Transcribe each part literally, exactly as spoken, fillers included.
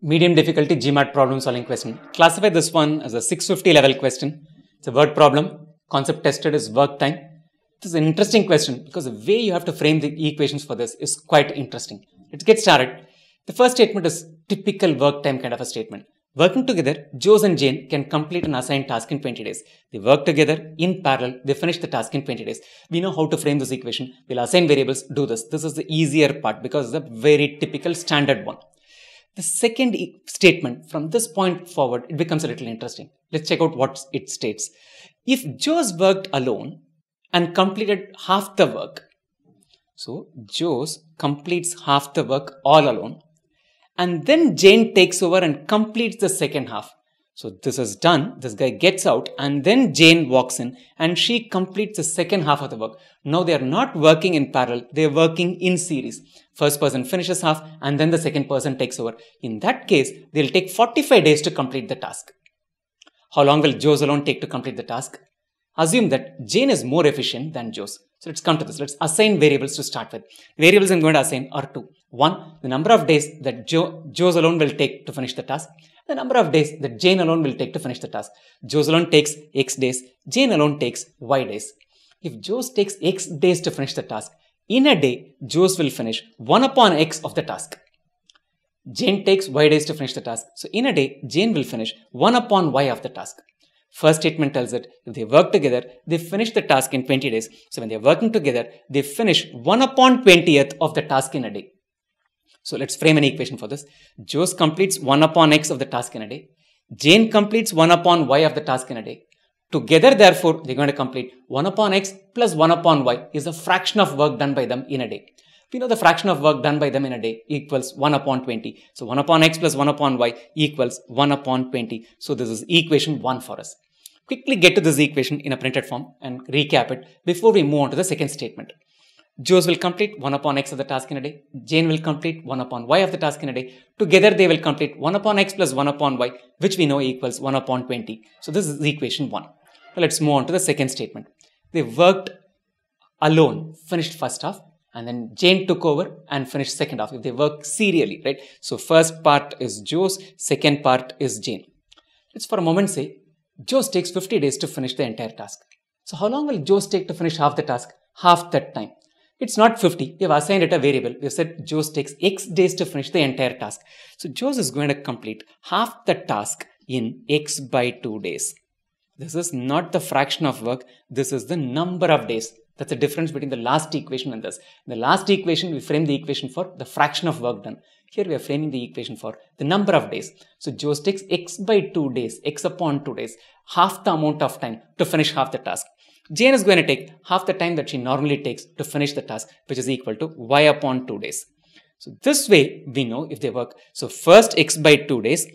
medium difficulty G MAT problem solving question. Classify this one as a six fifty level question. It's a word problem. Concept tested is work time. This is an interesting question because the way you have to frame the equations for this is quite interesting. Let's get started. The first statement is typical work time kind of a statement. Working together, Joes and Jane can complete an assigned task in twenty days. They work together in parallel. They finish the task in twenty days. We know how to frame this equation. We'll assign variables, do this. This is the easier part because it's a very typical standard one. The second statement, from this point forward, it becomes a little interesting. Let's check out what it states. If Joes worked alone and completed half the work, so Joes completes half the work all alone, and then Jane takes over and completes the second half. So this is done. This guy gets out and then Jane walks in and she completes the second half of the work. Now they are not working in parallel. They are working in series. First person finishes half and then the second person takes over. In that case, they'll take forty-five days to complete the task. How long will Joes alone take to complete the task? Assume that Jane is more efficient than Joes. So let's come to this. Let's assign variables to start with. Variables I'm going to assign are two. One, the number of days that jo Joes alone will take to finish the task. The number of days that Jane alone will take to finish the task. Joes alone takes X days. Jane alone takes Y days. If Joes takes X days to finish the task, in a day, Joes will finish one upon X of the task. Jane takes Y days to finish the task. So in a day, Jane will finish one upon Y of the task. First statement tells it, if they work together, they finish the task in twenty days. So when they're working together, they finish one upon twentieth of the task in a day. So let's frame an equation for this. Joes completes one upon X of the task in a day. Jane completes one upon Y of the task in a day. Together, therefore, they're going to complete one upon X plus one upon Y is the fraction of work done by them in a day. We know the fraction of work done by them in a day equals one upon twenty. So one upon X plus one upon Y equals one upon twenty. So this is equation one for us. Quickly get to this equation in a printed form and recap it before we move on to the second statement. Joes will complete one upon X of the task in a day. Jane will complete one upon Y of the task in a day. Together they will complete one upon X plus one upon Y, which we know equals one upon twenty. So this is equation one. Now let's move on to the second statement. They worked alone, finished first half. And then Jane took over and finished second half. If they work serially, right? So first part is Joes, second part is Jane. Let's for a moment say, Joes takes fifty days to finish the entire task. So how long will Joes take to finish half the task? Half that time. It's not fifty. We've assigned it a variable. We've said Joes takes X days to finish the entire task. So Joes is going to complete half the task in X by two days. This is not the fraction of work. This is the number of days. That's the difference between the last equation and this. In the last equation, we frame the equation for the fraction of work done. Here we are framing the equation for the number of days. So Joes takes X by two days, X upon two days, half the amount of time to finish half the task. Jane is going to take half the time that she normally takes to finish the task, which is equal to Y upon two days. So this way we know if they work. So first X by two days,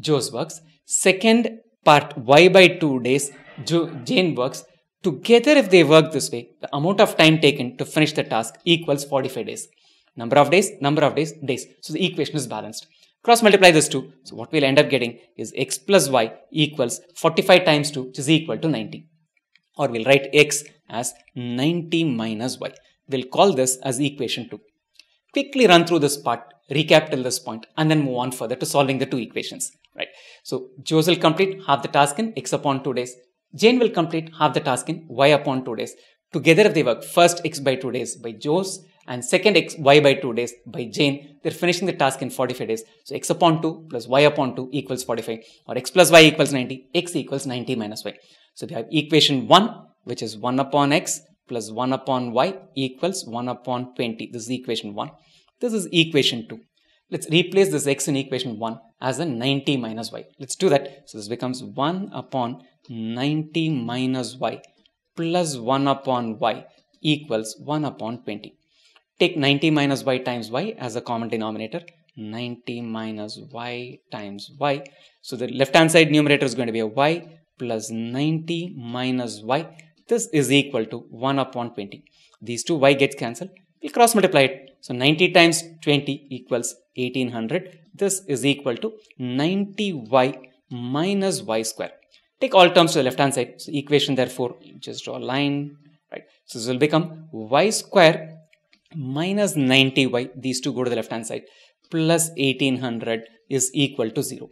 Joes works. Second part Y by two days, Jo- Jane works. Together, if they work this way, the amount of time taken to finish the task equals forty-five days. Number of days, number of days, days. So the equation is balanced. Cross multiply this two. So what we'll end up getting is X plus Y equals forty-five times two, which is equal to ninety. Or we'll write X as ninety minus Y. We'll call this as equation two. Quickly run through this part, recap till this point, and then move on further to solving the two equations. Right? So Joes will complete half the task in X upon two days. Jane will complete half the task in Y upon two days. Together if they work, first X by two days by Joes and second X Y by two days by Jane, they're finishing the task in forty-five days. So X upon two plus Y upon two equals forty-five, or X plus Y equals ninety, X equals ninety minus Y. So we have equation one, which is one upon X plus one upon Y equals one upon twenty. This is equation one. This is equation two. Let's replace this X in equation one as a ninety minus Y. Let's do that. So this becomes one upon ninety minus Y plus one upon Y equals one upon twenty. Take ninety minus Y times Y as a common denominator. ninety minus Y times Y. So the left hand side numerator is going to be a Y plus ninety minus Y. This is equal to one upon twenty. These two Y gets cancelled. We'll cross multiply it. So ninety times twenty equals eighteen hundred. This is equal to ninety Y minus Y square. Take all terms to the left hand side. So equation therefore, just draw a line, right? So this will become Y square minus ninety Y. These two go to the left hand side. Plus eighteen hundred is equal to zero.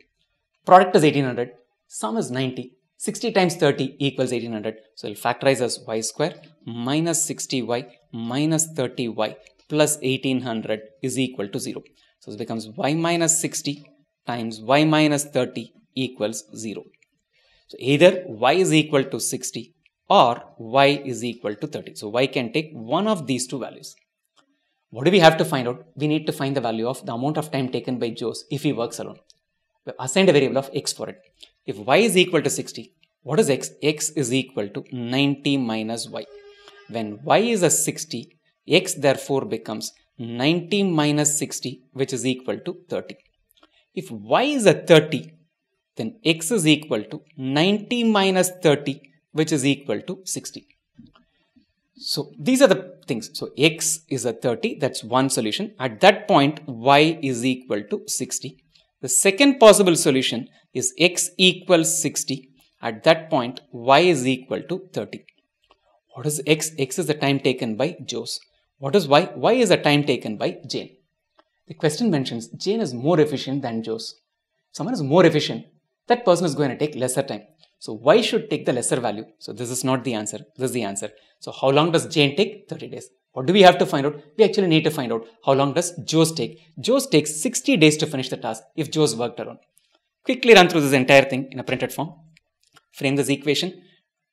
Product is eighteen hundred, sum is ninety, sixty times thirty equals eighteen hundred. So I'll factorize as y square minus sixty y minus thirty y plus eighteen hundred is equal to zero. So this becomes y minus sixty times y minus thirty equals zero. So either y is equal to sixty or y is equal to thirty. So y can take one of these two values. What do we have to find out? We need to find the value of the amount of time taken by Jose if he works alone. We assigned a variable of x for it. If y is equal to sixty, what is x? X is equal to ninety minus y. When y is a sixty, x therefore becomes ninety minus sixty, which is equal to thirty. If y is a thirty, then x is equal to ninety minus thirty, which is equal to sixty. So these are the things. So x is a thirty, that's one solution. At that point, y is equal to sixty. The second possible solution is x equals sixty. At that point, y is equal to thirty. What is x? X is the time taken by Jose. What is y? Y is the time taken by Jane. The question mentions Jane is more efficient than Jose. Someone is more efficient, that person is going to take lesser time. So y should take the lesser value. So this is not the answer. This is the answer. So how long does Jane take? thirty days. What do we have to find out? We actually need to find out how long does Jose take. Jose takes sixty days to finish the task if Jose worked alone. Quickly run through this entire thing in a printed form. Frame this equation.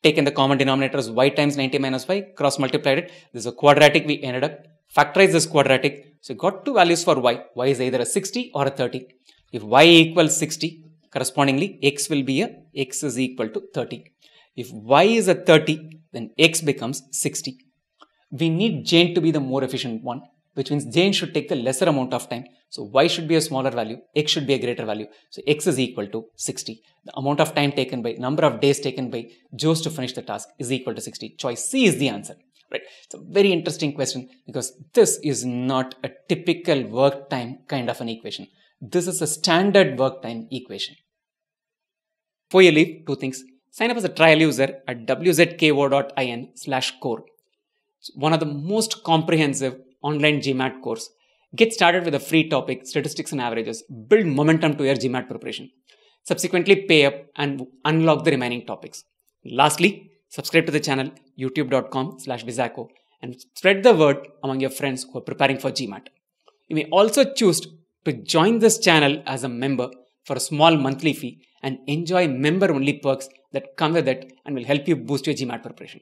Taken the common denominator as y times ninety minus y. Cross multiplied it. This is a quadratic we ended up. Factorize this quadratic. So you got two values for y. Y is either a sixty or a thirty. If y equals sixty, correspondingly, x will be a, x is equal to thirty. If y is a thirty, then x becomes sixty. We need Jane to be the more efficient one, which means Jane should take the lesser amount of time. So y should be a smaller value, x should be a greater value. So x is equal to sixty. The amount of time taken by, number of days taken by Jose to finish the task is equal to sixty. Choice C is the answer. Right? It's a very interesting question because this is not a typical work time kind of an equation. This is a standard work time equation. Before you leave, two things. Sign up as a trial user at wzko.in slash core. It's one of the most comprehensive online GMAT course. Get started with a free topic, statistics and averages. Build momentum to your GMAT preparation. Subsequently, pay up and unlock the remaining topics. Lastly, subscribe to the channel youtube.com slash Wizako and spread the word among your friends who are preparing for GMAT. You may also choose to join this channel as a member for a small monthly fee and enjoy member-only perks that come with it and will help you boost your GMAT preparation.